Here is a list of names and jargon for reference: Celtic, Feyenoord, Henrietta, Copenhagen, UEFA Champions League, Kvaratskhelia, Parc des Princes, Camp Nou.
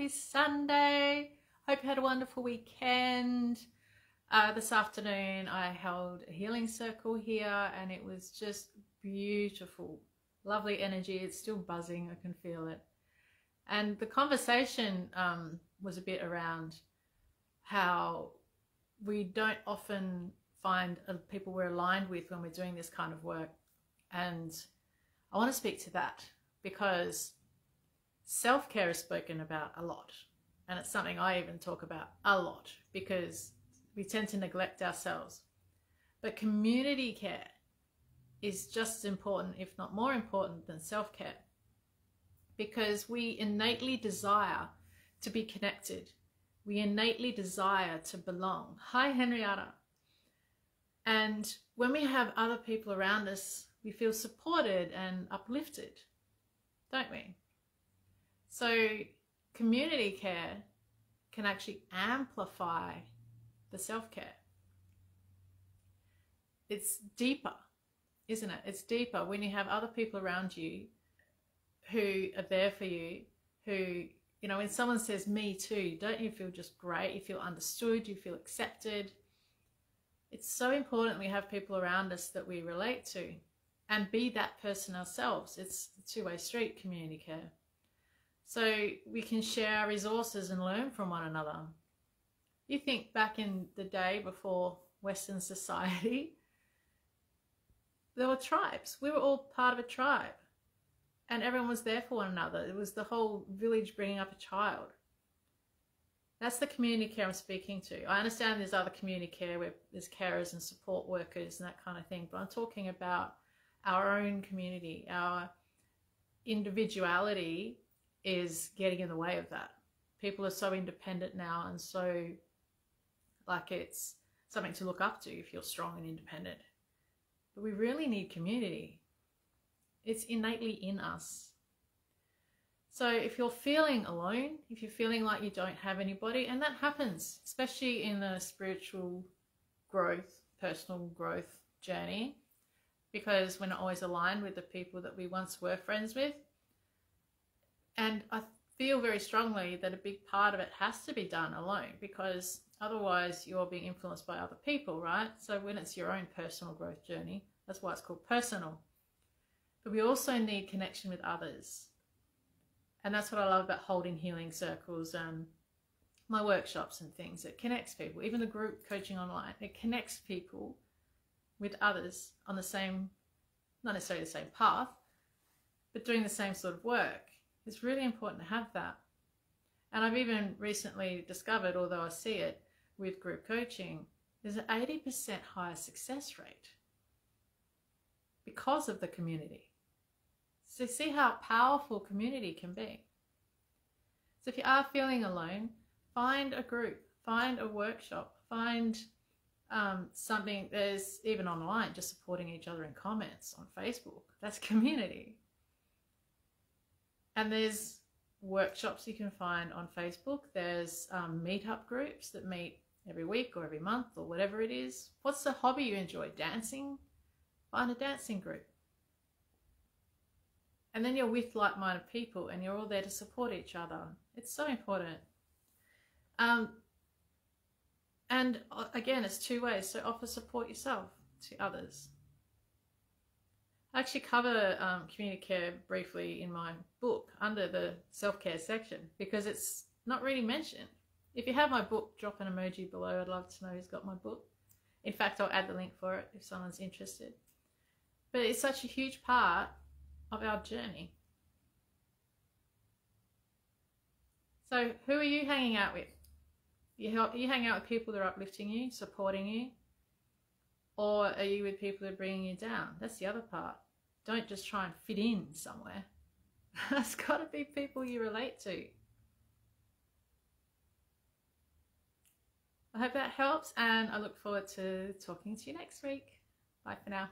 happy Sunday. Hope you had a wonderful weekend. This afternoon I held a healing circle here and it was just beautiful, lovely energy. It's still buzzing, I can feel it. And the conversation was a bit around how we don't often find people we're aligned with when we're doing this kind of work. And I want to speak to that because self-care is spoken about a lot, and it's something I even talk about a lot because we tend to neglect ourselves. But community care is just as important, if not more important, than self-care, because we innately desire to be connected. We innately desire to belong. Hi, Henrietta. And when we have other people around us, we feel supported and uplifted, don't we? So community care can actually amplify the self-care. It's deeper, isn't it? It's deeper when you have other people around you who are there for you, who, you know, when someone says me too, don't you feel just great? You feel understood, you feel accepted. It's so important we have people around us that we relate to and be that person ourselves. It's a two-way street, community care. So we can share our resources and learn from one another. You think back in the day before Western society, there were tribes. We were all part of a tribe and everyone was there for one another. It was the whole village bringing up a child. That's the community care I'm speaking to. I understand there's other community care where there's carers and support workers and that kind of thing, but I'm talking about our own community. Our individuality is getting in the way of that. People are so independent now, and so like it's something to look up to if you're strong and independent. But we really need community. It's innately in us. So if you're feeling alone, if you're feeling like you don't have anybody, and that happens, especially in the spiritual growth, personal growth journey, because we're not always aligned with the people that we once were friends with. And I feel very strongly that a big part of it has to be done alone, because otherwise you're being influenced by other people, right? So when it's your own personal growth journey, that's why it's called personal. But we also need connection with others. And that's what I love about holding healing circles and my workshops and things. It connects people, even the group coaching online. It connects people with others on the same, not necessarily the same path, but doing the same sort of work. It's really important to have that. And I've even recently discovered, although I see it with group coaching, there's an 80% higher success rate because of the community. So see how powerful community can be. So if you are feeling alone, find a group, find a workshop, find something. There's even online, just supporting each other in comments on Facebook. That's community. And there's workshops you can find on Facebook. There's meetup groups that meet every week or every month or whatever it is. What's the hobby you enjoy? Dancing? Find a dancing group. And then you're with like-minded people and you're all there to support each other. It's so important. And again, it's two ways. So offer support yourself to others. I actually cover community care briefly in my book under the self-care section because it's not really mentioned. If you have my book, drop an emoji below. I'd love to know who's got my book. In fact, I'll add the link for it if someone's interested. But it's such a huge part of our journey. So who are you hanging out with? You hang out with people that are uplifting you, supporting you, or are you with people that are bringing you down? That's the other part. Don't just try and fit in somewhere. That's got to be people you relate to. I hope that helps, and I look forward to talking to you next week. Bye for now.